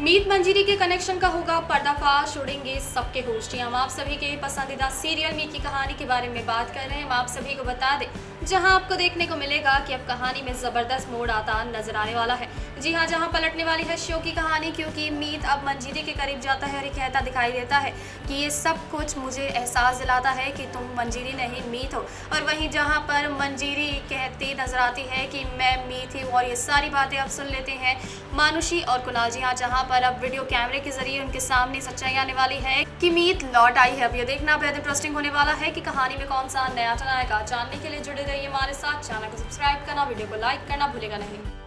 मीत मंजीरी के कनेक्शन का होगा पर्दाफाश, उड़ेंगे सबके होश। जी हम आप सभी के पसंदीदा सीरियल मीत की कहानी के बारे में बात कर रहे हैं। हम आप सभी को बता दें जहां आपको देखने को मिलेगा कि अब कहानी में जबरदस्त मोड़ आता नजर आने वाला है। जी हाँ, जहां पलटने वाली है शो की कहानी, क्योंकि मीत अब मंजीरी के करीब जाता है और ये कहता दिखाई देता है कि ये सब कुछ मुझे एहसास दिलाता है कि तुम मंजीरी नहीं मीत हो। और वहीं जहां पर मंजीरी कहती नजर आती है कि मैं मीत हूँ, और ये सारी बातें अब सुन लेते हैं मानुषी और कुणाल। जी हाँ, जहाँ पर अब वीडियो कैमरे के जरिए उनके सामने सच्चाई आने वाली है कि मीत लौट आई है। अब ये देखना बेहद इंटरेस्टिंग होने वाला है कि कहानी में कौन सा नया टर्न आएगा। जानने के लिए जुड़े रहिए हमारे साथ, चैनल को सब्सक्राइब करना, वीडियो को लाइक करना भूलेगा नहीं।